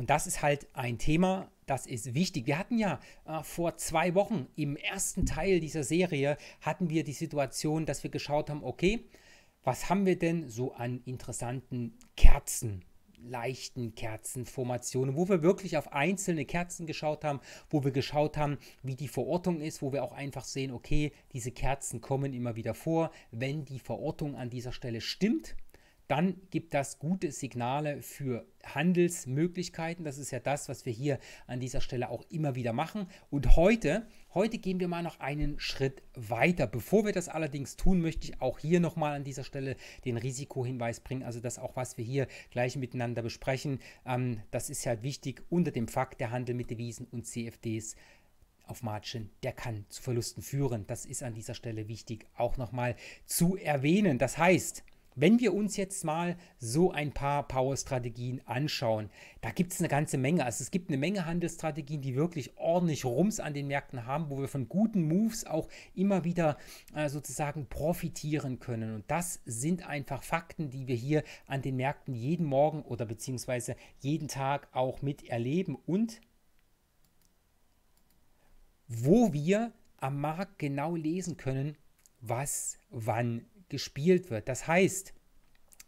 Und das ist halt ein Thema, das ist wichtig. Wir hatten ja vor 2 Wochen im ersten Teil dieser Serie hatten wir die Situation, dass wir geschaut haben, okay, was haben wir denn so an interessanten Kerzen? Leichten Kerzenformationen, wo wir wirklich auf einzelne Kerzen geschaut haben, wo wir geschaut haben, wie die Verortung ist, wo wir auch einfach sehen, okay, diese Kerzen kommen immer wieder vor. Wenn die Verortung an dieser Stelle stimmt, dann gibt das gute Signale für Handelsmöglichkeiten. Das ist ja das, was wir hier an dieser Stelle auch immer wieder machen. Und heute gehen wir mal noch einen Schritt weiter. Bevor wir das allerdings tun, möchte ich auch hier nochmal an dieser Stelle den Risikohinweis bringen. Also das auch, was wir hier gleich miteinander besprechen, das ist halt wichtig unter dem Fakt, der Handel mit Devisen und CFDs auf Margin, der kann zu Verlusten führen. Das ist an dieser Stelle wichtig auch nochmal zu erwähnen. Das heißt, wenn wir uns jetzt mal so ein paar Power-Strategien anschauen, da gibt es eine ganze Menge. Also es gibt eine Menge Handelsstrategien, die wirklich ordentlich Rums an den Märkten haben, wo wir von guten Moves auch immer wieder sozusagen profitieren können. Und das sind einfach Fakten, die wir hier an den Märkten jeden Morgen oder beziehungsweise jeden Tag auch mit erleben und wo wir am Markt genau lesen können, was wann gespielt wird. Das heißt,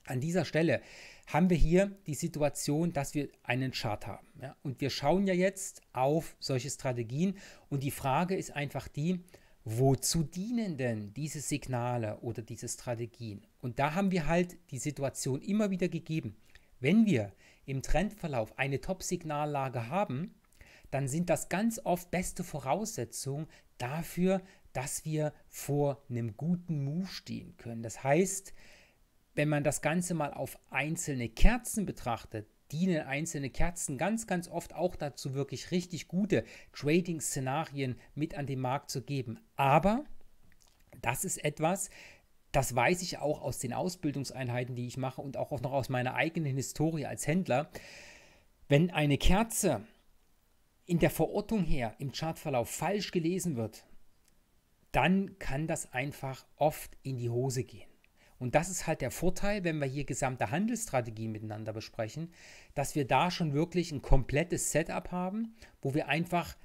an dieser Stelle haben wir hier die Situation, dass wir einen Chart haben. Ja? Und wir schauen ja jetzt auf solche Strategien und die Frage ist einfach die, wozu dienen denn diese Signale oder diese Strategien? Und da haben wir halt die Situation immer wieder gegeben. Wenn wir im Trendverlauf eine Top-Signallage haben, dann sind das ganz oft beste Voraussetzungen dafür, dass wir vor einem guten Move stehen können. Das heißt, wenn man das Ganze mal auf einzelne Kerzen betrachtet, dienen einzelne Kerzen ganz, ganz oft auch dazu, wirklich richtig gute Trading-Szenarien mit an den Markt zu geben. Aber das ist etwas, das weiß ich auch aus den Ausbildungseinheiten, die ich mache und auch noch aus meiner eigenen Historie als Händler. Wenn eine Kerze in der Verortung her im Chartverlauf falsch gelesen wird, dann kann das einfach oft in die Hose gehen. Und das ist halt der Vorteil, wenn wir hier gesamte Handelsstrategien miteinander besprechen, dass wir da schon wirklich ein komplettes Setup haben, wo wir einfach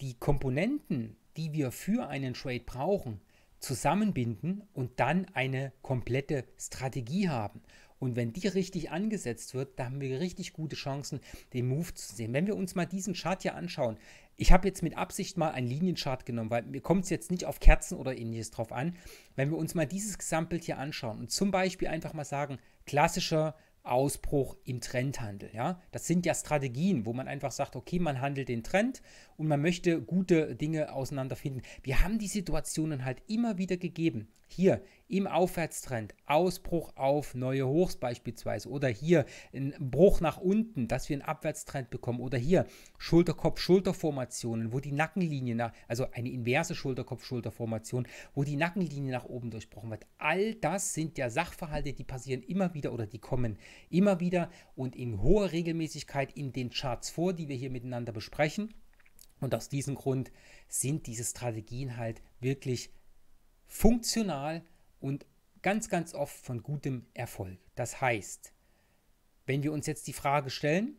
die Komponenten, die wir für einen Trade brauchen, zusammenbinden und dann eine komplette Strategie haben. Und wenn die richtig angesetzt wird, da haben wir richtig gute Chancen, den Move zu sehen. Wenn wir uns mal diesen Chart hier anschauen, ich habe jetzt mit Absicht mal einen Linienchart genommen, weil mir kommt es jetzt nicht auf Kerzen oder ähnliches drauf an. Wenn wir uns mal dieses Gesamtbild hier anschauen und zum Beispiel einfach mal sagen, klassischer Ausbruch im Trendhandel. Ja? Das sind ja Strategien, wo man einfach sagt, okay, man handelt den Trend und man möchte gute Dinge auseinanderfinden. Wir haben die Situationen halt immer wieder gegeben. Hier im Aufwärtstrend, Ausbruch auf neue Hochs beispielsweise oder hier ein Bruch nach unten, dass wir einen Abwärtstrend bekommen oder hier Schulterkopf-Schulterformationen, wo die Nackenlinie, also eine inverse Schulterkopf-Schulterformation, wo die Nackenlinie nach oben durchbrochen wird. All das sind ja Sachverhalte, die passieren immer wieder oder die kommen immer wieder und in hoher Regelmäßigkeit in den Charts vor, die wir hier miteinander besprechen. Und aus diesem Grund sind diese Strategien halt wirklich funktional und ganz, ganz oft von gutem Erfolg. Das heißt, wenn wir uns jetzt die Frage stellen,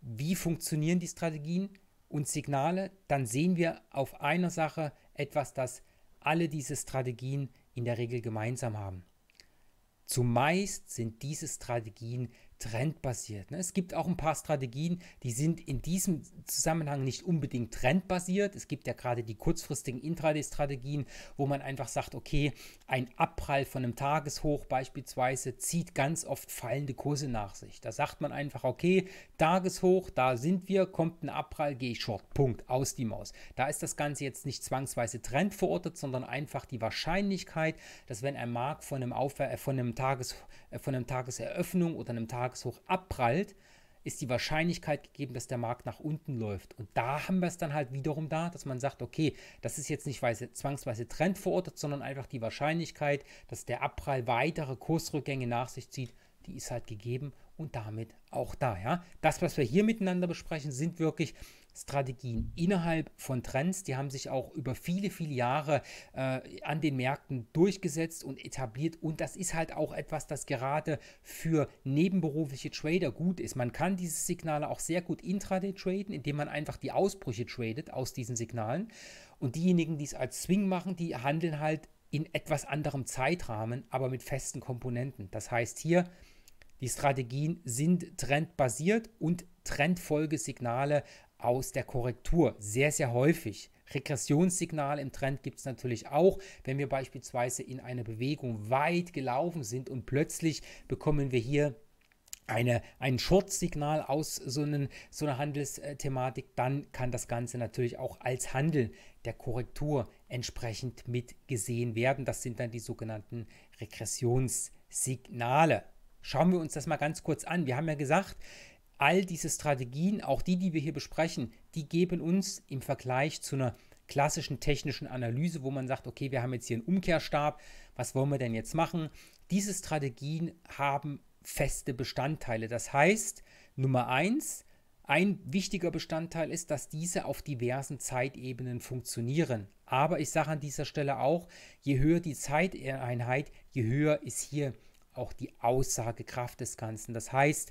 wie funktionieren die Strategien und Signale, dann sehen wir auf einer Sache etwas, das alle diese Strategien in der Regel gemeinsam haben. Zumeist sind diese Strategien trendbasiert. Es gibt auch ein paar Strategien, die sind in diesem Zusammenhang nicht unbedingt trendbasiert. Es gibt ja gerade die kurzfristigen Intraday-Strategien, wo man einfach sagt, okay, ein Abprall von einem Tageshoch beispielsweise zieht ganz oft fallende Kurse nach sich. Da sagt man einfach, okay, Tageshoch, da sind wir, kommt ein Abprall, gehe ich short, Punkt, aus die Maus. Da ist das Ganze jetzt nicht zwangsweise Trend verortet, sondern einfach die Wahrscheinlichkeit, dass wenn ein Markt von einem Tageseröffnung oder einem Tageshoch abprallt, ist die Wahrscheinlichkeit gegeben, dass der Markt nach unten läuft. Und da haben wir es dann halt wiederum da, dass man sagt, okay, das ist jetzt nicht zwangsweise Trend verortet, sondern einfach die Wahrscheinlichkeit, dass der Abprall weitere Kursrückgänge nach sich zieht, die ist halt gegeben und damit auch da. Ja? Das, was wir hier miteinander besprechen, sind wirklich Strategien innerhalb von Trends, die haben sich auch über viele, viele Jahre an den Märkten durchgesetzt und etabliert, und das ist halt auch etwas, das gerade für nebenberufliche Trader gut ist. Man kann diese Signale auch sehr gut intraday traden, indem man einfach die Ausbrüche tradet aus diesen Signalen, und diejenigen, die es als Swing machen, die handeln halt in etwas anderem Zeitrahmen, aber mit festen Komponenten. Das heißt hier, die Strategien sind trendbasiert und Trendfolgesignale aus der Korrektur, sehr, sehr häufig. Regressionssignale im Trend gibt es natürlich auch, wenn wir beispielsweise in einer Bewegung weit gelaufen sind und plötzlich bekommen wir hier ein Short-Signal aus so einer Handelsthematik, dann kann das Ganze natürlich auch als Handeln der Korrektur entsprechend mitgesehen werden. Das sind dann die sogenannten Regressionssignale. Schauen wir uns das mal ganz kurz an. Wir haben ja gesagt, all diese Strategien, auch die, die wir hier besprechen, die geben uns im Vergleich zu einer klassischen technischen Analyse, wo man sagt, okay, wir haben jetzt hier einen Umkehrstab, was wollen wir denn jetzt machen? Diese Strategien haben feste Bestandteile. Das heißt, Nummer 1, ein wichtiger Bestandteil ist, dass diese auf diversen Zeitebenen funktionieren. Aber ich sage an dieser Stelle auch, je höher die Zeiteinheit, je höher ist hier auch die Aussagekraft des Ganzen. Das heißt,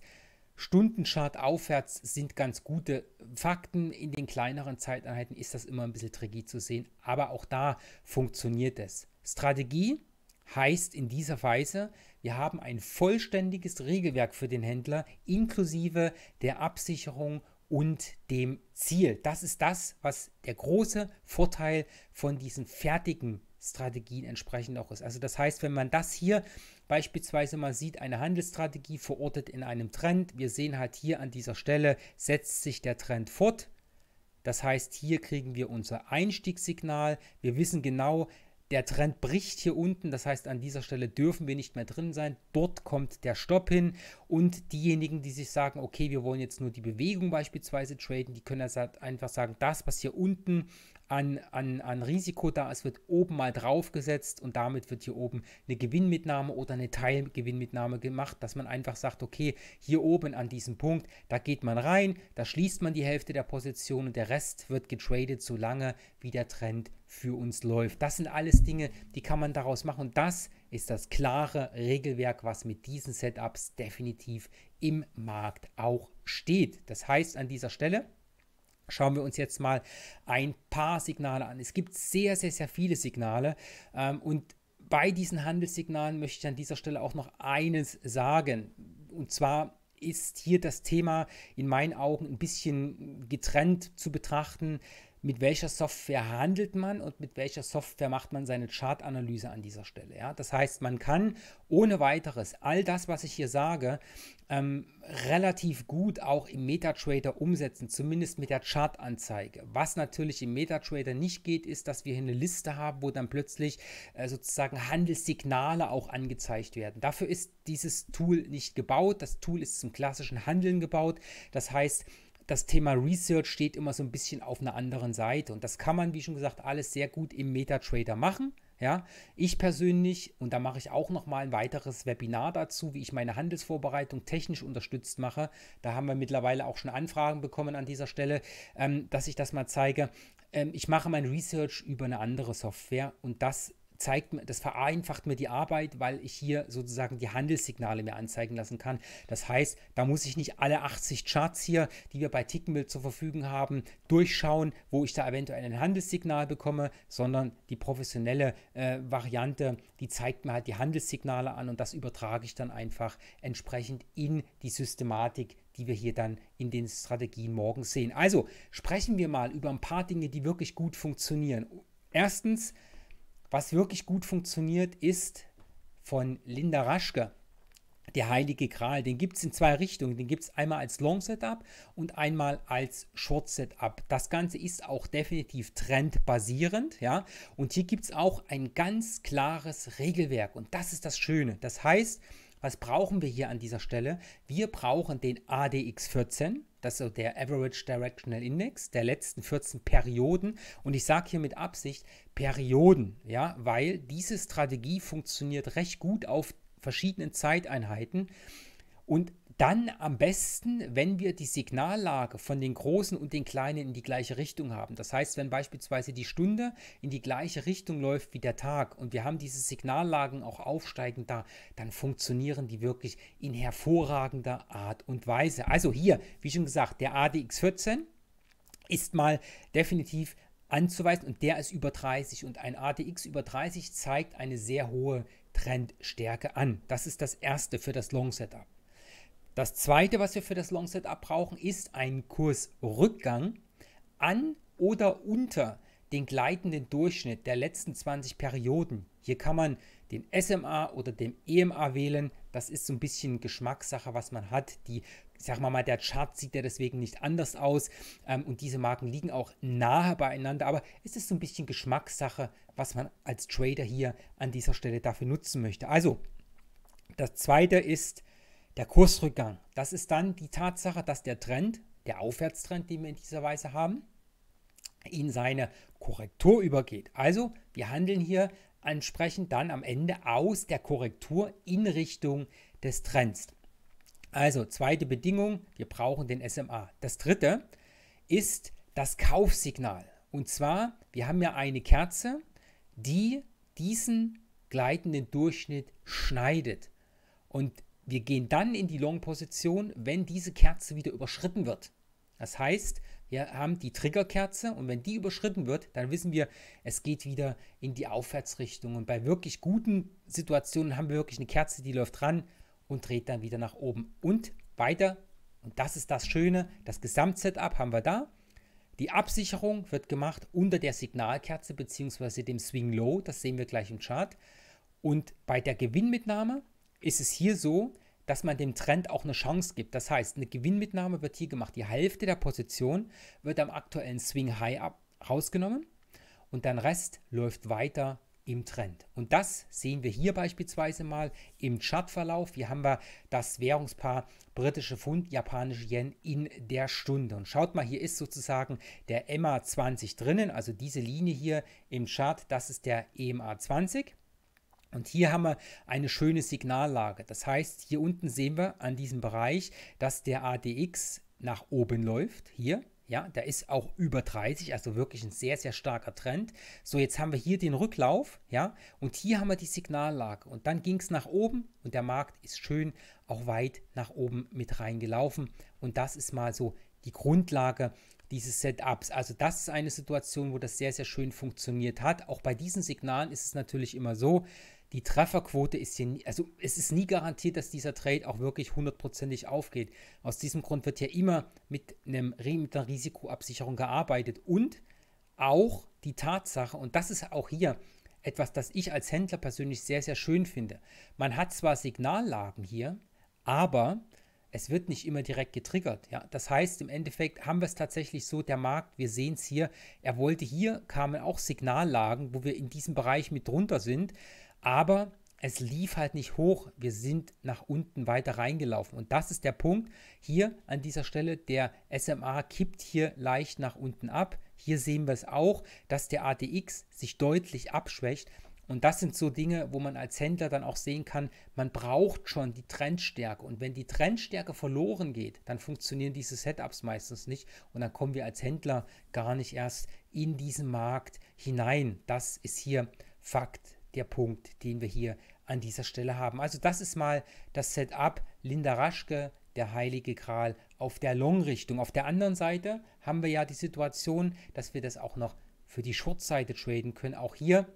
Stundenchart aufwärts sind ganz gute Fakten. In den kleineren Zeiteinheiten ist das immer ein bisschen tricky zu sehen, aber auch da funktioniert es. Strategie heißt in dieser Weise, wir haben ein vollständiges Regelwerk für den Händler inklusive der Absicherung und dem Ziel. Das ist das, was der große Vorteil von diesen fertigen Strategien entsprechend auch ist. Also das heißt, wenn man das hier beispielsweise mal sieht, eine Handelsstrategie verortet in einem Trend, wir sehen halt hier an dieser Stelle, setzt sich der Trend fort. Das heißt, hier kriegen wir unser Einstiegssignal. Wir wissen genau, der Trend bricht hier unten, das heißt, an dieser Stelle dürfen wir nicht mehr drin sein. Dort kommt der Stopp hin, und diejenigen, die sich sagen, okay, wir wollen jetzt nur die Bewegung beispielsweise traden, die können das halt einfach sagen, das, was hier unten an Risiko da ist, wird oben mal draufgesetzt, und damit wird hier oben eine Gewinnmitnahme oder eine Teilgewinnmitnahme gemacht, dass man einfach sagt, okay, hier oben an diesem Punkt, da geht man rein, da schließt man die Hälfte der Position und der Rest wird getradet, solange wie der Trend für uns läuft. Das sind alles Dinge, die kann man daraus machen. Das ist das klare Regelwerk, was mit diesen Setups definitiv im Markt auch steht. Das heißt, an dieser Stelle schauen wir uns jetzt mal ein paar Signale an. Es gibt sehr, sehr, sehr viele Signale, und bei diesen Handelssignalen möchte ich an dieser Stelle auch noch eines sagen, und zwar ist hier das Thema in meinen Augen ein bisschen getrennt zu betrachten. Mit welcher Software handelt man und mit welcher Software macht man seine Chartanalyse an dieser Stelle? Ja? Das heißt, man kann ohne weiteres all das, was ich hier sage, relativ gut auch im MetaTrader umsetzen, zumindest mit der Chartanzeige. Was natürlich im MetaTrader nicht geht, ist, dass wir hier eine Liste haben, wo dann plötzlich sozusagen Handelssignale auch angezeigt werden. Dafür ist dieses Tool nicht gebaut. Das Tool ist zum klassischen Handeln gebaut. Das heißt, das Thema Research steht immer so ein bisschen auf einer anderen Seite, und das kann man, wie schon gesagt, alles sehr gut im MetaTrader machen. Ja, ich persönlich, und da mache ich auch nochmal ein weiteres Webinar dazu, wie ich meine Handelsvorbereitung technisch unterstützt mache. Da haben wir mittlerweile auch schon Anfragen bekommen an dieser Stelle, dass ich das mal zeige. Ich mache mein Research über eine andere Software, und das zeigt mir, das vereinfacht mir die Arbeit, weil ich hier sozusagen die Handelssignale mir anzeigen lassen kann. Das heißt, da muss ich nicht alle 80 Charts hier, die wir bei Tickmill zur Verfügung haben, durchschauen, wo ich da eventuell ein Handelssignal bekomme, sondern die professionelle Variante, die zeigt mir halt die Handelssignale an, und das übertrage ich dann einfach entsprechend in die Systematik, die wir hier dann in den Strategien morgen sehen. Also sprechen wir mal über ein paar Dinge, die wirklich gut funktionieren. Erstens, was wirklich gut funktioniert, ist von Linda Raschke, der heilige Gral. Den gibt es in zwei Richtungen. Den gibt es einmal als Long-Setup und einmal als Short-Setup. Das Ganze ist auch definitiv trendbasierend, ja? Und hier gibt es auch ein ganz klares Regelwerk, und das ist das Schöne. Das heißt, was brauchen wir hier an dieser Stelle? Wir brauchen den ADX 14, das ist der Average Directional Index der letzten 14 Perioden. Und ich sage hier mit Absicht Perioden, ja, weil diese Strategie funktioniert recht gut auf verschiedenen Zeiteinheiten. Und dann am besten, wenn wir die Signallage von den Großen und den Kleinen in die gleiche Richtung haben. Das heißt, wenn beispielsweise die Stunde in die gleiche Richtung läuft wie der Tag und wir haben diese Signallagen auch aufsteigend da, dann funktionieren die wirklich in hervorragender Art und Weise. Also hier, wie schon gesagt, der ADX 14 ist mal definitiv anzuweisen und der ist über 30 und ein ADX über 30 zeigt eine sehr hohe Trendstärke an. Das ist das Erste für das Long-Setup. Das Zweite, was wir für das Long-Setup brauchen, ist ein Kursrückgang an oder unter den gleitenden Durchschnitt der letzten 20 Perioden. Hier kann man den SMA oder den EMA wählen. Das ist so ein bisschen Geschmackssache, was man hat. Die, sagen wir mal, der Chart sieht ja deswegen nicht anders aus. Und diese Marken liegen auch nahe beieinander. Aber es ist so ein bisschen Geschmackssache, was man als Trader hier an dieser Stelle dafür nutzen möchte. Also, das Zweite ist der Kursrückgang. Das ist dann die Tatsache, dass der Trend, der Aufwärtstrend, den wir in dieser Weise haben, in seine Korrektur übergeht. Also wir handeln hier entsprechend dann am Ende aus der Korrektur in Richtung des Trends. Also zweite Bedingung, wir brauchen den SMA. Das dritte ist das Kaufsignal. Und zwar, wir haben ja eine Kerze, die diesen gleitenden Durchschnitt schneidet. Und wir gehen dann in die Long-Position, wenn diese Kerze wieder überschritten wird. Das heißt, wir haben die Triggerkerze und wenn die überschritten wird, dann wissen wir, es geht wieder in die Aufwärtsrichtung. Und bei wirklich guten Situationen haben wir wirklich eine Kerze, die läuft ran und dreht dann wieder nach oben und weiter. Und das ist das Schöne, das Gesamtsetup haben wir da. Die Absicherung wird gemacht unter der Signalkerze bzw. dem Swing Low, das sehen wir gleich im Chart. Und bei der Gewinnmitnahme ist es hier so, dass man dem Trend auch eine Chance gibt. Das heißt, eine Gewinnmitnahme wird hier gemacht. Die Hälfte der Position wird am aktuellen Swing High rausgenommen und der Rest läuft weiter im Trend. Und das sehen wir hier beispielsweise mal im Chartverlauf. Hier haben wir das Währungspaar britische Pfund, japanische Yen in der Stunde. Und schaut mal, hier ist sozusagen der EMA 20 drinnen, also diese Linie hier im Chart, das ist der EMA 20. Und hier haben wir eine schöne Signallage. Das heißt, hier unten sehen wir an diesem Bereich, dass der ADX nach oben läuft. Hier, ja, da ist auch über 30, also wirklich ein sehr, sehr starker Trend. So, jetzt haben wir hier den Rücklauf, ja, und hier haben wir die Signallage. Und dann ging es nach oben und der Markt ist schön auch weit nach oben mit reingelaufen. Und das ist mal so die Grundlage dieses Setups. Also das ist eine Situation, wo das sehr, sehr schön funktioniert hat. Auch bei diesen Signalen ist es natürlich immer so, die Trefferquote ist hier, also es ist nie garantiert, dass dieser Trade auch wirklich hundertprozentig aufgeht. Aus diesem Grund wird hier immer mit einer Risikoabsicherung gearbeitet und auch die Tatsache, und das ist auch hier etwas, das ich als Händler persönlich sehr, sehr schön finde. Man hat zwar Signallagen hier, aber es wird nicht immer direkt getriggert. Ja? Das heißt, im Endeffekt haben wir es tatsächlich so, der Markt, wir sehen es hier, er wollte hier, kamen auch Signallagen, wo wir in diesem Bereich mit drunter sind, aber es lief halt nicht hoch. Wir sind nach unten weiter reingelaufen. Und das ist der Punkt. Hier an dieser Stelle, der SMA kippt hier leicht nach unten ab. Hier sehen wir es auch, dass der ADX sich deutlich abschwächt. Und das sind so Dinge, wo man als Händler dann auch sehen kann, man braucht schon die Trendstärke. Und wenn die Trendstärke verloren geht, dann funktionieren diese Setups meistens nicht. Und dann kommen wir als Händler gar nicht erst in diesen Markt hinein. Das ist hier Fakt, der Punkt, den wir hier an dieser Stelle haben. Also das ist mal das Setup Linda Raschke, der heilige Gral auf der Long-Richtung. Auf der anderen Seite haben wir ja die Situation, dass wir das auch noch für die Short-Seite traden können. Auch hier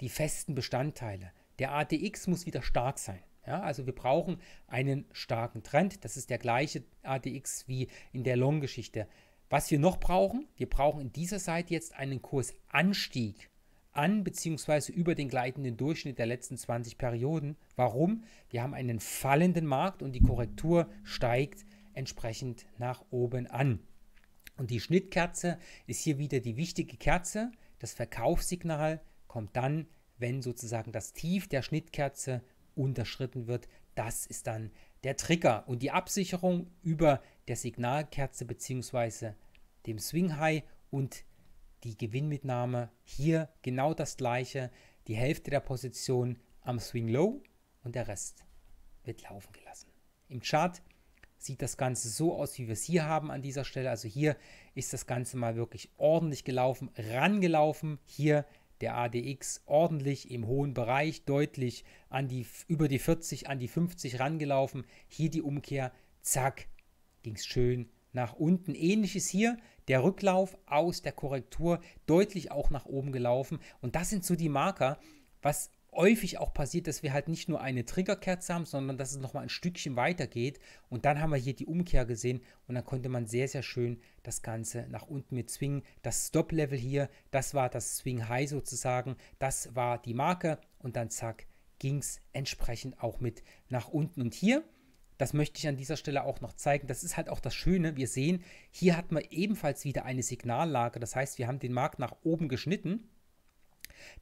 die festen Bestandteile. Der ADX muss wieder stark sein. Ja, also wir brauchen einen starken Trend. Das ist der gleiche ADX wie in der Long-Geschichte. Was wir noch brauchen, wir brauchen in dieser Seite jetzt einen Kursanstieg an bzw. über den gleitenden Durchschnitt der letzten 20 Perioden. Warum? Wir haben einen fallenden Markt und die Korrektur steigt entsprechend nach oben an. Und die Schnittkerze ist hier wieder die wichtige Kerze. Das Verkaufssignal kommt dann, wenn sozusagen das Tief der Schnittkerze unterschritten wird. Das ist dann der Trigger. Und die Absicherung über der Signalkerze bzw. dem Swing High und die Gewinnmitnahme hier genau das gleiche. Die Hälfte der Position am Swing Low und der Rest wird laufen gelassen. Im Chart sieht das Ganze so aus, wie wir es hier haben an dieser Stelle. Also hier ist das Ganze mal wirklich ordentlich gelaufen, rangelaufen. Hier der ADX ordentlich im hohen Bereich, deutlich an die, über die 40, an die 50 rangelaufen. Hier die Umkehr, zack, ging es schön nach unten. Ähnliches hier, der Rücklauf aus der Korrektur, deutlich auch nach oben gelaufen. Und das sind so die Marker, was häufig auch passiert, dass wir halt nicht nur eine Triggerkerze haben, sondern dass es nochmal ein Stückchen weiter geht. Und dann haben wir hier die Umkehr gesehen und dann konnte man sehr, sehr schön das Ganze nach unten mit zwingen. Das Stop-Level hier, das war das Swing-High sozusagen, das war die Marke und dann zack, ging es entsprechend auch mit nach unten. Und hier, das möchte ich an dieser Stelle auch noch zeigen, das ist halt auch das Schöne, wir sehen, hier hat man ebenfalls wieder eine Signallage, das heißt, wir haben den Markt nach oben geschnitten.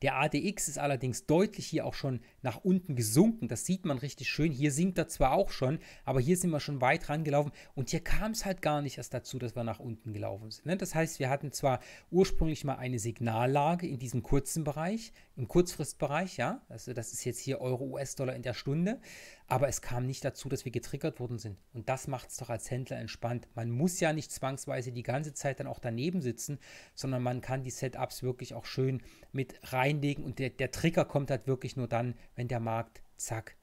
Der ADX ist allerdings deutlich hier auch schon nach unten gesunken, das sieht man richtig schön, hier sinkt er zwar auch schon, aber hier sind wir schon weit rangelaufen und hier kam es halt gar nicht erst dazu, dass wir nach unten gelaufen sind. Das heißt, wir hatten zwar ursprünglich mal eine Signallage in diesem kurzen Bereich, im Kurzfristbereich, ja, also das ist jetzt hier Euro, US-Dollar in der Stunde, aber es kam nicht dazu, dass wir getriggert worden sind und das macht es doch als Händler entspannt. Man muss ja nicht zwangsweise die ganze Zeit dann auch daneben sitzen, sondern man kann die Setups wirklich auch schön mit reinlegen und der Trigger kommt halt wirklich nur dann, wenn der Markt, zack,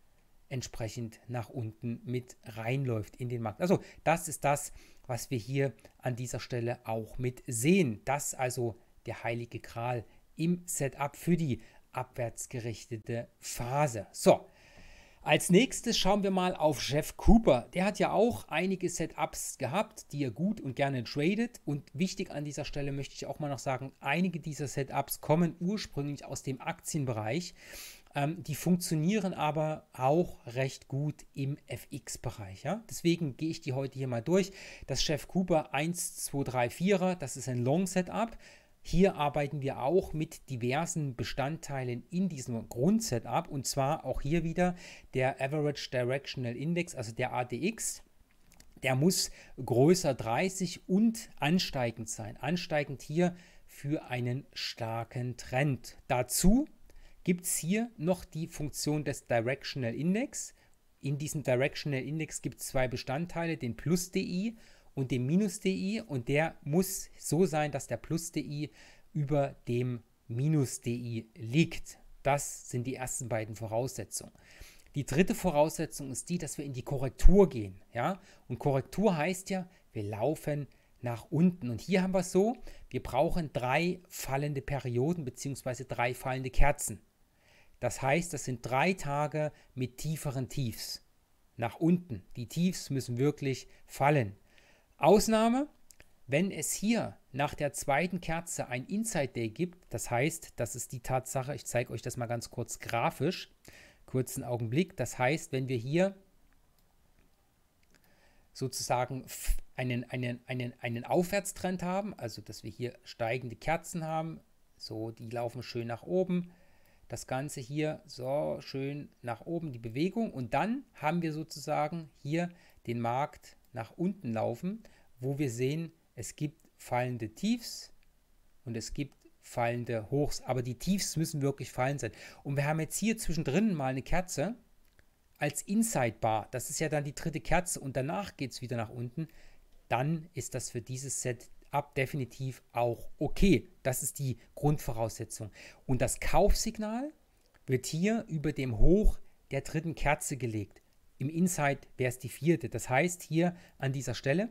entsprechend nach unten mit reinläuft in den Markt. Also das ist das, was wir hier an dieser Stelle auch mit sehen. Das also der heilige Gral im Setup für die abwärtsgerichtete Phase. So, als nächstes schauen wir mal auf Jeff Cooper. Der hat ja auch einige Setups gehabt, die er gut und gerne tradet. Und wichtig an dieser Stelle möchte ich auch mal noch sagen, einige dieser Setups kommen ursprünglich aus dem Aktienbereich. Die funktionieren aber auch recht gut im FX-Bereich. Ja? Deswegen gehe ich die heute hier mal durch. Das Jeff Cooper 1234er, das ist ein Long-Setup. Hier arbeiten wir auch mit diversen Bestandteilen in diesem Grundsetup und zwar auch hier wieder der Average Directional Index, also der ADX. Der muss größer 30 und ansteigend sein. Ansteigend hier für einen starken Trend. Dazu gibt es hier noch die Funktion des Directional Index. In diesem Directional Index gibt es zwei Bestandteile, den Plus DI und dem Minus-DI und der muss so sein, dass der Plus-DI über dem Minus-DI liegt. Das sind die ersten beiden Voraussetzungen. Die dritte Voraussetzung ist die, dass wir in die Korrektur gehen. Ja? Und Korrektur heißt ja, wir laufen nach unten. Und hier haben wir es so, wir brauchen drei fallende Perioden bzw. drei fallende Kerzen. Das heißt, das sind 3 Tage mit tieferen Tiefs. Nach unten. Die Tiefs müssen wirklich fallen. Ausnahme, wenn es hier nach der zweiten Kerze ein Inside Day gibt, das heißt, das ist die Tatsache, ich zeige euch das mal ganz kurz grafisch, kurzen Augenblick, das heißt, wenn wir hier sozusagen einen Aufwärtstrend haben, also dass wir hier steigende Kerzen haben, so, die laufen schön nach oben, das Ganze hier so schön nach oben, die Bewegung und dann haben wir sozusagen hier den Markt nach unten laufen, wo wir sehen, es gibt fallende Tiefs und es gibt fallende Hochs, aber die Tiefs müssen wirklich fallen sein. Und wir haben jetzt hier zwischendrin mal eine Kerze als Inside Bar, das ist ja dann die dritte Kerze und danach geht es wieder nach unten, dann ist das für dieses Setup definitiv auch okay. Das ist die Grundvoraussetzung. Und das Kaufsignal wird hier über dem Hoch der dritten Kerze gelegt. Im Inside wäre es die vierte. Das heißt hier an dieser Stelle,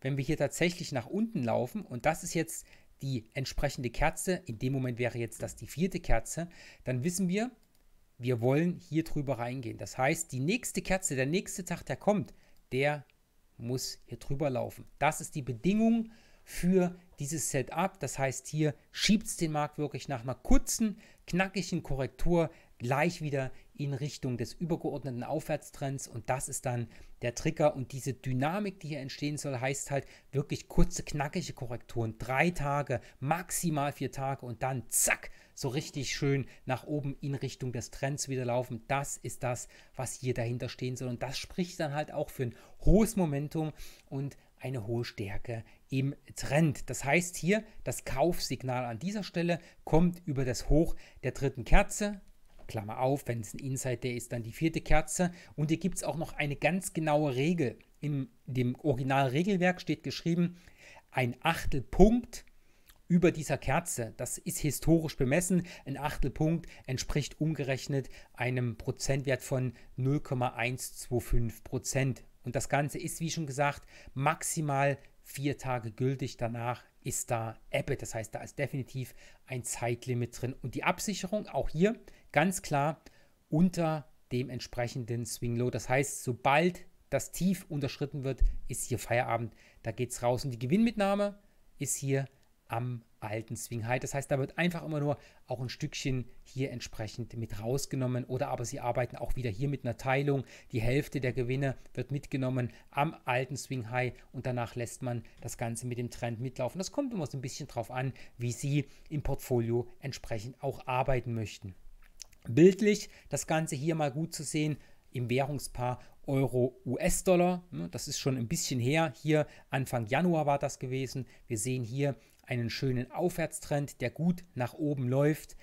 wenn wir hier tatsächlich nach unten laufen und das ist jetzt die entsprechende Kerze, in dem Moment wäre jetzt das die vierte Kerze, dann wissen wir, wir wollen hier drüber reingehen. Das heißt, die nächste Kerze, der nächste Tag, der kommt, der muss hier drüber laufen. Das ist die Bedingung für dieses Setup. Das heißt, hier schiebt es den Markt wirklich nach einer kurzen, knackigen Korrektur gleich wieder in Richtung des übergeordneten Aufwärtstrends und das ist dann der Trigger und diese Dynamik, die hier entstehen soll, heißt halt wirklich kurze, knackige Korrekturen, 3 Tage, maximal 4 Tage und dann zack, so richtig schön nach oben in Richtung des Trends wieder laufen. Das ist das, was hier dahinter stehen soll und das spricht dann halt auch für ein hohes Momentum und eine hohe Stärke im Trend. Das heißt hier, das Kaufsignal an dieser Stelle kommt über das Hoch der dritten Kerze, Klammer auf, wenn es ein Inside Day ist, dann die vierte Kerze. Und hier gibt es auch noch eine ganz genaue Regel. in dem Originalregelwerk steht geschrieben, ein Achtelpunkt über dieser Kerze. Das ist historisch bemessen. Ein Achtelpunkt entspricht umgerechnet einem Prozentwert von 0,125%. Und das Ganze ist, wie schon gesagt, maximal 4 Tage gültig. Danach ist da Abbott. Das heißt, da ist definitiv ein Zeitlimit drin. Und die Absicherung auch hier ganz klar unter dem entsprechenden Swing Low. Das heißt, sobald das Tief unterschritten wird, ist hier Feierabend. Da geht es raus. Und die Gewinnmitnahme ist hier am alten Swing High. Das heißt, da wird einfach immer nur auch ein Stückchen hier entsprechend mit rausgenommen oder aber sie arbeiten auch wieder hier mit einer Teilung. Die Hälfte der Gewinne wird mitgenommen am alten Swing High und danach lässt man das Ganze mit dem Trend mitlaufen. Das kommt immer so ein bisschen drauf an, wie Sie im Portfolio entsprechend auch arbeiten möchten. Bildlich das Ganze hier mal gut zu sehen im Währungspaar Euro-US-Dollar. Das ist schon ein bisschen her. Hier Anfang Januar war das gewesen. Wir sehen hier einen schönen Aufwärtstrend, der gut nach oben läuft.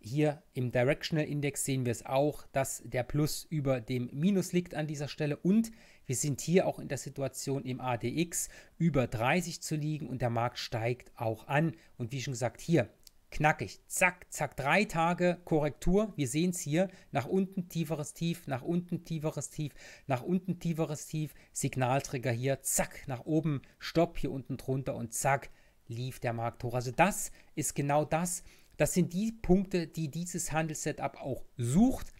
Hier im Directional Index sehen wir es auch, dass der Plus über dem Minus liegt an dieser Stelle. Und wir sind hier auch in der Situation im ADX über 30 zu liegen und der Markt steigt auch an. Und wie schon gesagt, hier knackig, zack, zack, 3 Tage Korrektur. Wir sehen es hier, nach unten tieferes Tief, nach unten tieferes Tief, nach unten tieferes Tief, Signaltrigger hier, zack, nach oben, Stopp, hier unten drunter und zack, lief der Markt hoch. Also das ist genau das. Das sind die Punkte, die dieses Handelssetup auch sucht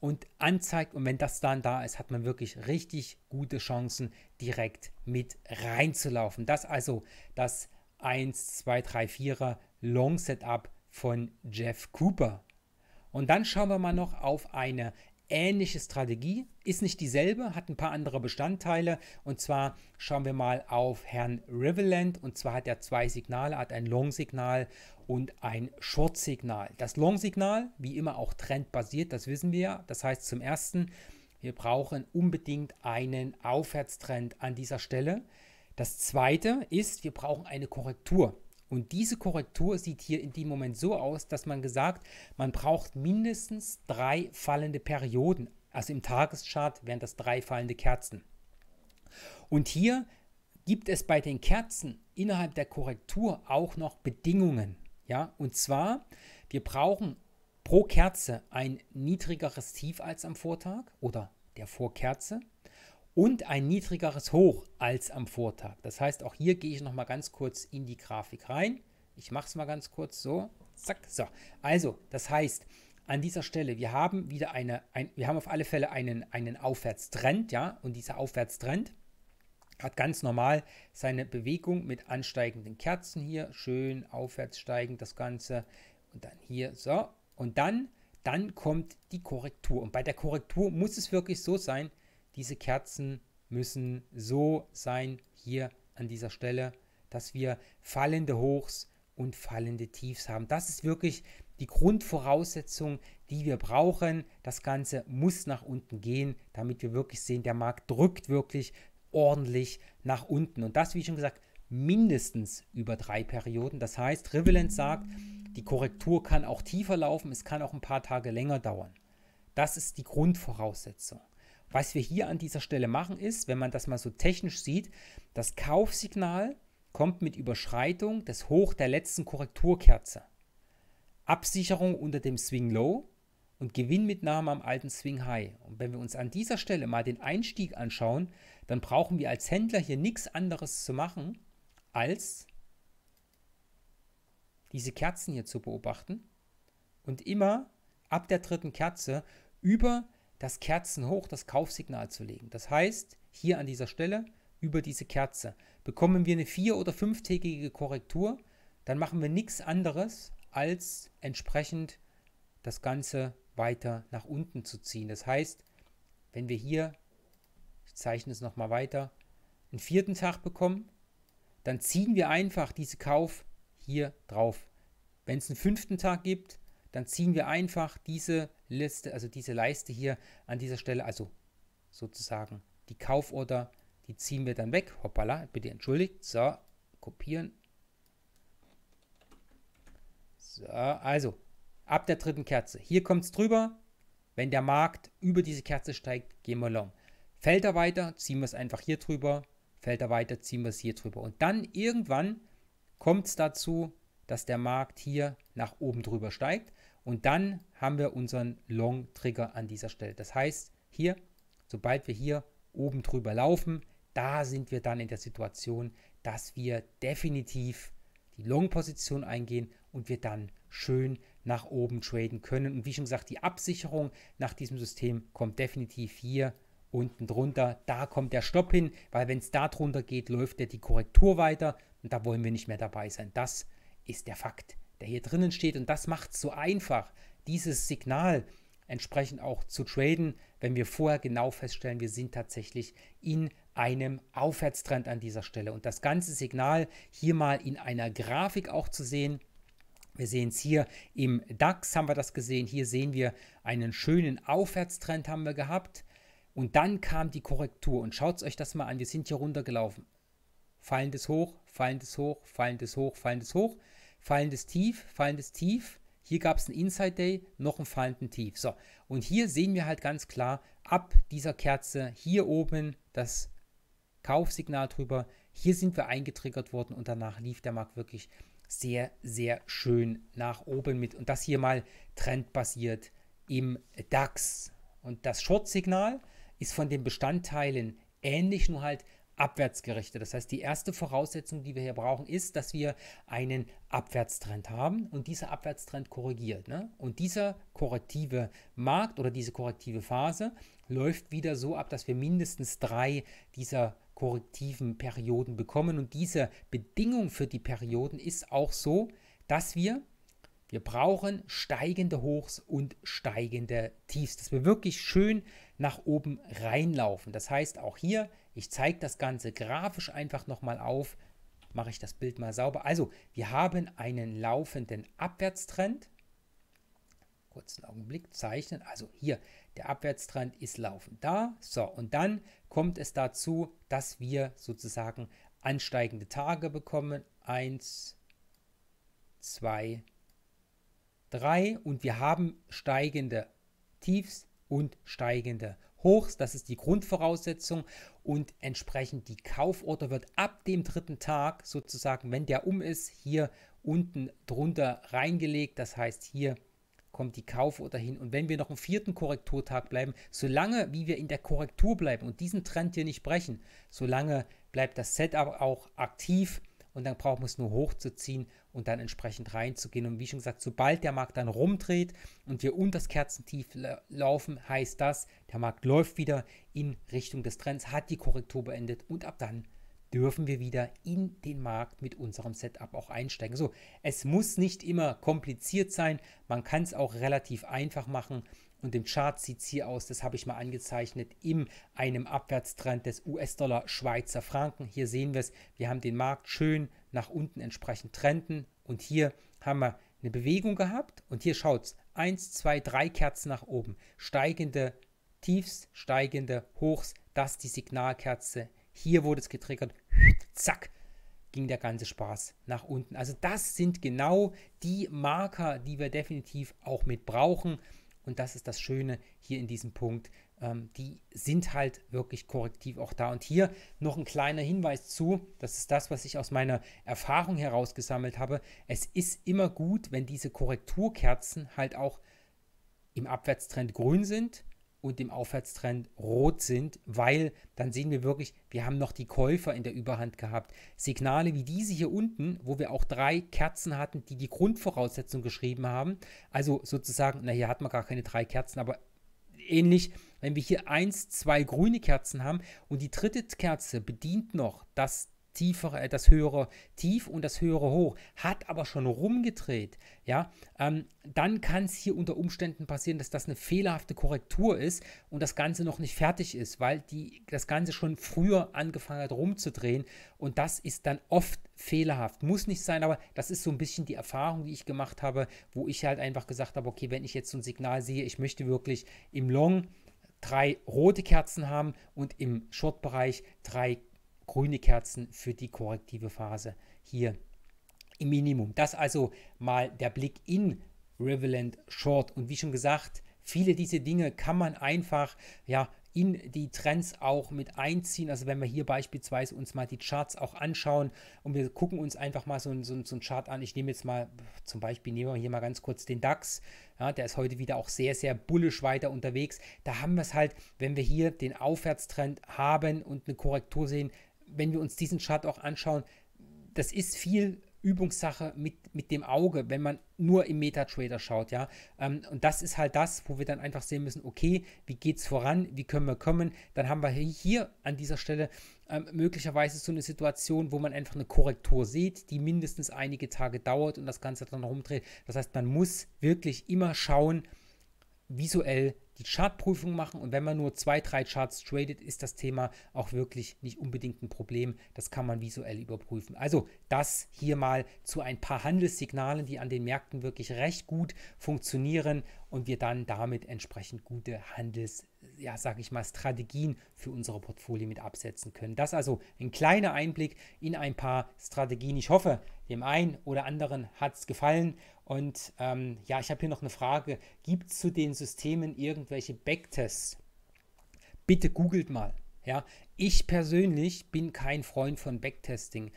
und anzeigt. Und wenn das dann da ist, hat man wirklich richtig gute Chancen, direkt mit reinzulaufen. Das also das 1, 2, 3, 4er Long Setup von Jeff Cooper. Und dann schauen wir mal noch auf eine ähnliche Strategie. Ist nicht dieselbe, hat ein paar andere Bestandteile. Und zwar schauen wir mal auf Herrn Riveland. Und zwar hat er 2 Signale, hat ein Long-Signal und ein Short-Signal. Das Long-Signal, wie immer auch trendbasiert, das wissen wir ja. Das heißt zum Ersten, wir brauchen unbedingt einen Aufwärtstrend an dieser Stelle. Das Zweite ist, wir brauchen eine Korrektur. Und diese Korrektur sieht hier in dem Moment so aus, dass man gesagt, man braucht mindestens 3 fallende Perioden. Also im Tageschart wären das 3 fallende Kerzen. Und hier gibt es bei den Kerzen innerhalb der Korrektur auch noch Bedingungen. Ja? Und zwar, wir brauchen pro Kerze ein niedrigeres Tief als am Vortag oder der Vorkerze und ein niedrigeres Hoch als am Vortag. Das heißt, auch hier gehe ich noch mal ganz kurz in die Grafik rein. Ich mache es mal ganz kurz so, zack, so. Also, das heißt, an dieser Stelle, wir haben wieder wir haben auf alle Fälle einen Aufwärtstrend, ja, und dieser Aufwärtstrend hat ganz normal seine Bewegung mit ansteigenden Kerzen hier, schön aufwärts steigend das Ganze und dann hier so und dann kommt die Korrektur. Und bei der Korrektur muss es wirklich so sein, diese Kerzen müssen so sein, hier an dieser Stelle, dass wir fallende Hochs und fallende Tiefs haben. Das ist wirklich die Grundvoraussetzung, die wir brauchen. Das Ganze muss nach unten gehen, damit wir wirklich sehen, der Markt drückt wirklich ordentlich nach unten. Und das, wie schon gesagt, mindestens über 3 Perioden. Das heißt, Riveland sagt, die Korrektur kann auch tiefer laufen, es kann auch ein paar Tage länger dauern. Das ist die Grundvoraussetzung. Was wir hier an dieser Stelle machen ist, wenn man das mal so technisch sieht, das Kaufsignal kommt mit Überschreitung des Hoch der letzten Korrekturkerze. Absicherung unter dem Swing Low und Gewinnmitnahme am alten Swing High. Und wenn wir uns an dieser Stelle mal den Einstieg anschauen, dann brauchen wir als Händler hier nichts anderes zu machen, als diese Kerzen hier zu beobachten und immer ab der 3. Kerze über das Kerzenhoch, das Kaufsignal zu legen. Das heißt, hier an dieser Stelle über diese Kerze. Bekommen wir eine 4- oder 5-tägige Korrektur, dann machen wir nichts anderes, als entsprechend das Ganze weiter nach unten zu ziehen. Das heißt, wenn wir hier, ich zeichne es nochmal weiter, einen 4. Tag bekommen, dann ziehen wir einfach diese Kauf hier drauf. Wenn es einen 5. Tag gibt, dann ziehen wir einfach diese Leiste hier an dieser Stelle, also sozusagen die Kauforder, die ziehen wir dann weg. Hoppala, bitte entschuldigt. So, kopieren. So, also ab der 3. Kerze. Hier kommt es drüber. Wenn der Markt über diese Kerze steigt, gehen wir long. Fällt er weiter, ziehen wir es einfach hier drüber. Fällt er weiter, ziehen wir es hier drüber. Und dann irgendwann kommt es dazu, dass der Markt hier nach oben drüber steigt. Und dann haben wir unseren Long-Trigger an dieser Stelle. Das heißt, hier, sobald wir hier oben drüber laufen, da sind wir dann in der Situation, dass wir definitiv die Long-Position eingehen und wir dann schön nach oben traden können. Und wie schon gesagt, die Absicherung nach diesem System kommt definitiv hier unten drunter. Da kommt der Stopp hin, weil wenn es da drunter geht, läuft ja die Korrektur weiter und da wollen wir nicht mehr dabei sein. Das ist der Fakt, der hier drinnen steht, und das macht es so einfach, dieses Signal entsprechend auch zu traden, wenn wir vorher genau feststellen, wir sind tatsächlich in einem Aufwärtstrend an dieser Stelle. Und das ganze Signal hier mal in einer Grafik auch zu sehen, wir sehen es hier im DAX, haben wir das gesehen, hier sehen wir einen schönen Aufwärtstrend haben wir gehabt und dann kam die Korrektur und schaut euch das mal an, wir sind hier runtergelaufen, fallendes Hoch, fallendes Hoch, fallendes Hoch, fallendes Hoch, fallendes Tief, fallendes Tief. Hier gab es einen Inside Day, noch einen fallenden Tief. So, und hier sehen wir halt ganz klar, ab dieser Kerze hier oben das Kaufsignal drüber. Hier sind wir eingetriggert worden und danach lief der Markt wirklich sehr, sehr schön nach oben mit. Und das hier mal trendbasiert im DAX. Und das Short-Signal ist von den Bestandteilen ähnlich, nur halt abwärtsgerichtet. Das heißt, die erste Voraussetzung, die wir hier brauchen, ist, dass wir einen Abwärtstrend haben und dieser Abwärtstrend korrigiert, ne? Und dieser korrektive Markt oder diese korrektive Phase läuft wieder so ab, dass wir mindestens 3 dieser korrektiven Perioden bekommen. Und diese Bedingung für die Perioden ist auch so, dass wir brauchen steigende Hochs und steigende Tiefs, dass wir wirklich schön nach oben reinlaufen. Das heißt, auch hier, ich zeige das Ganze grafisch einfach nochmal auf, mache ich das Bild mal sauber. Also, wir haben einen laufenden Abwärtstrend. Kurzen Augenblick zeichnen. Also hier, der Abwärtstrend ist laufend da. So, und dann kommt es dazu, dass wir sozusagen ansteigende Tage bekommen. 1, 2, 3 und wir haben steigende Tiefs und steigende Hochs. Das ist die Grundvoraussetzung und entsprechend die Kauforder wird ab dem 3. Tag sozusagen, wenn der um ist, hier unten drunter reingelegt. Das heißt, hier kommt die Kauforder hin und wenn wir noch im 4. Korrekturtag bleiben, solange wie wir in der Korrektur bleiben und diesen Trend hier nicht brechen, solange bleibt das Setup auch aktiv. Und dann brauchen wir es nur hochzuziehen und dann entsprechend reinzugehen. Und wie schon gesagt, sobald der Markt dann rumdreht und wir unter das Kerzentief laufen, heißt das, der Markt läuft wieder in Richtung des Trends, hat die Korrektur beendet und ab dann dürfen wir wieder in den Markt mit unserem Setup auch einsteigen. So, es muss nicht immer kompliziert sein, man kann es auch relativ einfach machen. Und im Chart sieht es hier aus, das habe ich mal angezeichnet, in einem Abwärtstrend des US-Dollar Schweizer Franken. Hier sehen wir es, wir haben den Markt schön nach unten entsprechend trenden und hier haben wir eine Bewegung gehabt und hier schaut es, 1, 2, 3 Kerzen nach oben, steigende Tiefs, steigende Hochs, das ist die Signalkerze, hier wurde es getriggert, zack, ging der ganze Spaß nach unten. Also das sind genau die Marker, die wir definitiv auch mit brauchen. Und das ist das Schöne hier in diesem Punkt, die sind halt wirklich korrektiv auch da. Und hier noch ein kleiner Hinweis zu, das ist das, was ich aus meiner Erfahrung herausgesammelt habe. Es ist immer gut, wenn diese Korrekturkerzen halt auch im Abwärtstrend grün sind und im Aufwärtstrend rot sind, weil dann sehen wir wirklich, wir haben noch die Käufer in der Überhand gehabt. Signale wie diese hier unten, wo wir auch 3 Kerzen hatten, die die Grundvoraussetzung geschrieben haben. Also sozusagen, na hier hat man gar keine 3 Kerzen, aber ähnlich, wenn wir hier 1, 2 grüne Kerzen haben und die 3. Kerze bedient noch das tiefere, das höhere Tief und das höhere Hoch, hat aber schon rumgedreht, ja, dann kann es hier unter Umständen passieren, dass das eine fehlerhafte Korrektur ist und das Ganze noch nicht fertig ist, weil das Ganze schon früher angefangen hat rumzudrehen und das ist dann oft fehlerhaft. Muss nicht sein, aber das ist so ein bisschen die Erfahrung, die ich gemacht habe, wo ich halt einfach gesagt habe, okay, wenn ich jetzt so ein Signal sehe, ich möchte wirklich im Long 3 rote Kerzen haben und im Short-Bereich 3 grüne Kerzen für die korrektive Phase hier im Minimum. Das also mal der Blick in Riveland Short. Und wie schon gesagt, viele dieser Dinge kann man einfach ja in die Trends auch mit einziehen. Also wenn wir hier beispielsweise uns mal die Charts auch anschauen und wir gucken uns einfach mal so einen Chart an. Ich nehme jetzt mal zum Beispiel, nehmen wir hier mal ganz kurz den DAX. Ja, der ist heute wieder auch sehr, sehr bullisch weiter unterwegs. Da haben wir es halt, wenn wir hier den Aufwärtstrend haben und eine Korrektur sehen, wenn wir uns diesen Chart auch anschauen, das ist viel Übungssache mit dem Auge, wenn man nur im MetaTrader schaut, ja. Und das ist halt das, wo wir dann einfach sehen müssen, okay, wie geht es voran, wie können wir kommen? Dann haben wir hier an dieser Stelle möglicherweise so eine Situation, wo man einfach eine Korrektur sieht, die mindestens einige Tage dauert und das Ganze dann rumdreht. Das heißt, man muss wirklich immer schauen, visuell die Chartprüfung machen, und wenn man nur 2, 3 Charts tradet, ist das Thema auch wirklich nicht unbedingt ein Problem. Das kann man visuell überprüfen. Also das hier mal zu ein paar Handelssignalen, die an den Märkten wirklich recht gut funktionieren und wir dann damit entsprechend gute Handels, ja, sage ich mal, Strategien für unsere Portfolien mit absetzen können. Das also ein kleiner Einblick in ein paar Strategien. Ich hoffe, dem einen oder anderen hat es gefallen. Und ja, ich habe hier noch eine Frage. Gibt es zu den Systemen irgendwelche Backtests? Bitte googelt mal. Ja? Ich persönlich bin kein Freund von Backtesting.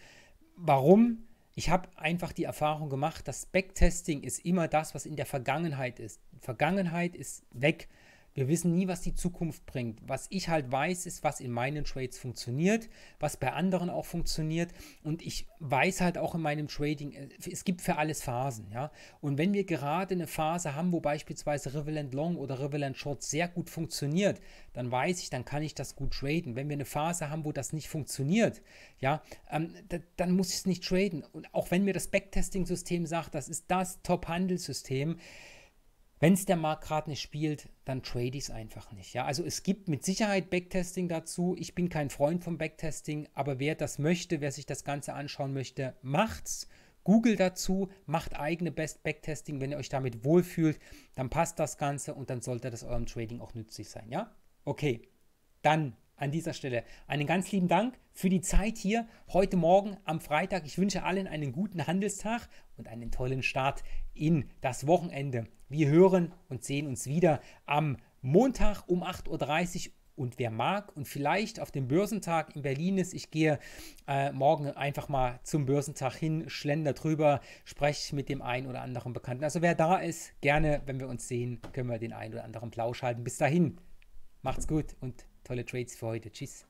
Warum? Ich habe einfach die Erfahrung gemacht, dass Backtesting ist immer das, was in der Vergangenheit ist. Die Vergangenheit ist weg. Wir wissen nie, was die Zukunft bringt. Was ich halt weiß, ist, was in meinen Trades funktioniert, was bei anderen auch funktioniert. Und ich weiß halt auch in meinem Trading, es gibt für alles Phasen. Ja? Und wenn wir gerade eine Phase haben, wo beispielsweise Riveland Long oder Riveland Short sehr gut funktioniert, dann weiß ich, dann kann ich das gut traden. Wenn wir eine Phase haben, wo das nicht funktioniert, ja, dann muss ich es nicht traden. Und auch wenn mir das Backtesting-System sagt, das ist das Top-Handelssystem, wenn es der Markt gerade nicht spielt, dann trade ich es einfach nicht. Ja? Also es gibt mit Sicherheit Backtesting dazu. Ich bin kein Freund von Backtesting, aber wer das möchte, wer sich das Ganze anschauen möchte, macht's. Google dazu, macht eigene Best-Backtesting. Wenn ihr euch damit wohlfühlt, dann passt das Ganze und dann sollte das eurem Trading auch nützlich sein. Ja? Okay, dann an dieser Stelle einen ganz lieben Dank für die Zeit hier heute Morgen am Freitag. Ich wünsche allen einen guten Handelstag und einen tollen Start in das Wochenende. Wir hören und sehen uns wieder am Montag um 8:30 Uhr. Und wer mag und vielleicht auf dem Börsentag in Berlin ist, ich gehe morgen einfach mal zum Börsentag hin, schlender drüber, spreche mit dem einen oder anderen Bekannten. Also wer da ist, gerne, wenn wir uns sehen, können wir den einen oder anderen Plausch halten. Bis dahin, macht's gut und tolle Trades für heute. Tschüss.